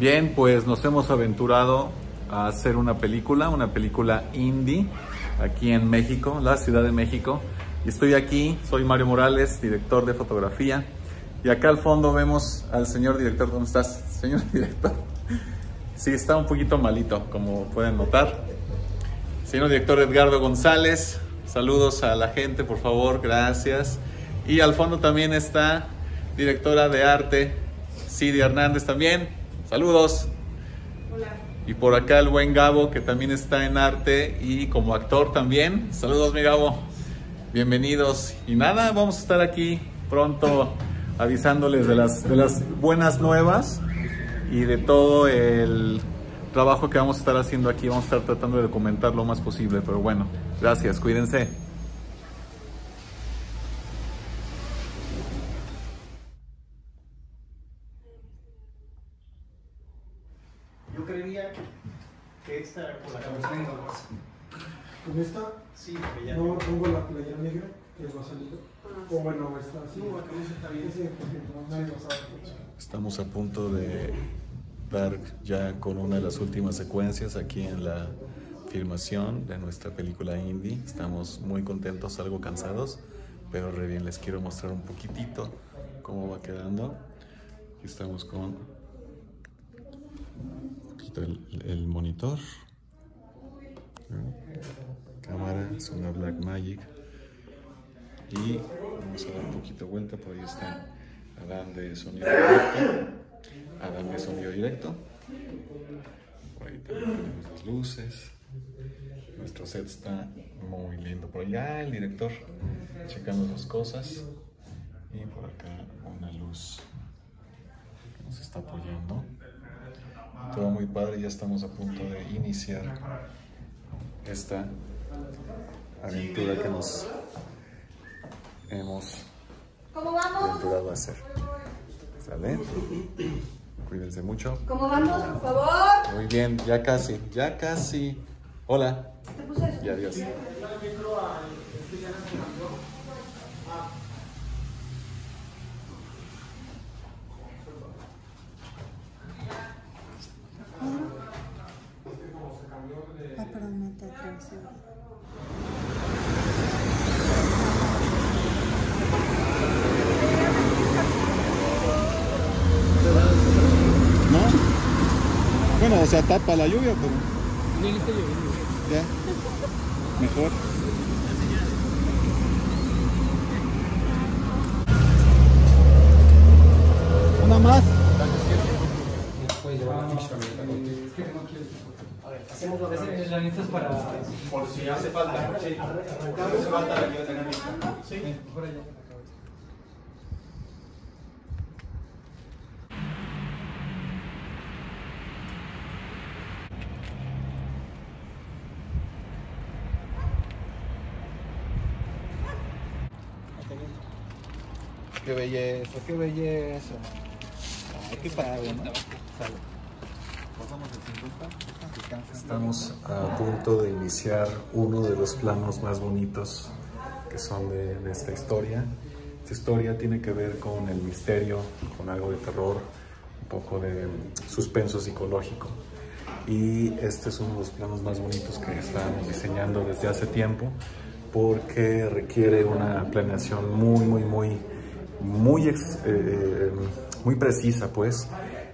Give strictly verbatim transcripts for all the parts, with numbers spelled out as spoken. Bien, pues nos hemos aventurado a hacer una película, una película indie, aquí en México, la Ciudad de México. Y estoy aquí, soy Mario Morales, director de fotografía. Y acá al fondo vemos al señor director. ¿Cómo estás, señor director? Sí, está un poquito malito, como pueden notar. Señor director Edgardo González, saludos a la gente, por favor, gracias. Y al fondo también está directora de arte, Cidia Hernández también, saludos. Hola. Y por acá el buen Gabo, que también está en arte y como actor también. Saludos, mi Gabo. Bienvenidos. Y nada, vamos a estar aquí pronto avisándoles de las, de las buenas nuevas y de todo el trabajo que vamos a estar haciendo aquí. Vamos a estar tratando de documentar lo más posible, pero bueno, gracias, cuídense. Yo creería que esta era por la cabeza de Gabas. ¿Con esta? Sí, porque ya. ¿No pongo la playera negra que no ha salido? O bueno, esta sí. No, la cabeza está bien. Sí, porque nadie lo sabe. Estamos a punto de dar ya con una de las últimas secuencias aquí en la filmación de nuestra película indie. Estamos muy contentos, algo cansados, pero re bien. Les quiero mostrar un poquitito cómo va quedando. Aquí estamos con... El, el monitor, ¿no? Cámara, es una Blackmagic, y vamos a dar un poquito de vuelta. Por ahí está Adán de sonido directo, Adán de sonido directo, por ahí también tenemos las luces. Nuestro set está muy lindo. Por allá el director checando las cosas, y por acá una luz que nos está apoyando. Todo muy padre, ya estamos a punto de iniciar esta aventura que nos hemos aventurado a hacer. ¿Sale? Cuídense mucho. ¿Cómo vamos, por favor? Muy bien, ya casi, ya casi. Hola. Y adiós. O sea, tapa la lluvia, pero... No está lloviendo. Ya. Mejor. Una más. Hacemos las herramientas para... Por si hace falta. Sí. Hace falta la lluvia también. Sí. Por allá. Qué belleza, qué belleza. Ay, qué padre, ¿no? Estamos a punto de iniciar uno de los planos más bonitos que son de, de esta historia. Esta historia tiene que ver con el misterio, con algo de terror, un poco de suspenso psicológico. Y este es uno de los planos más bonitos que estábamos diseñando desde hace tiempo, porque requiere una planeación muy, muy, muy muy ex, eh, muy precisa, pues,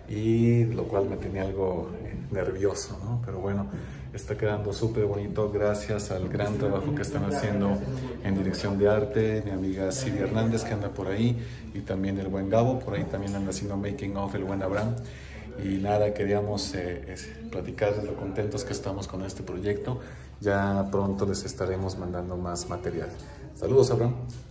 y lo cual me tenía algo nervioso, ¿no? Pero bueno, está quedando súper bonito gracias al gran trabajo que están haciendo en dirección de arte, mi amiga Silvia Hernández, que anda por ahí, y también el buen Gabo, por ahí también anda haciendo making of el buen Abraham. Y nada, queríamos eh, platicarles lo contentos que estamos con este proyecto. Ya pronto les estaremos mandando más material. Saludos, Abraham.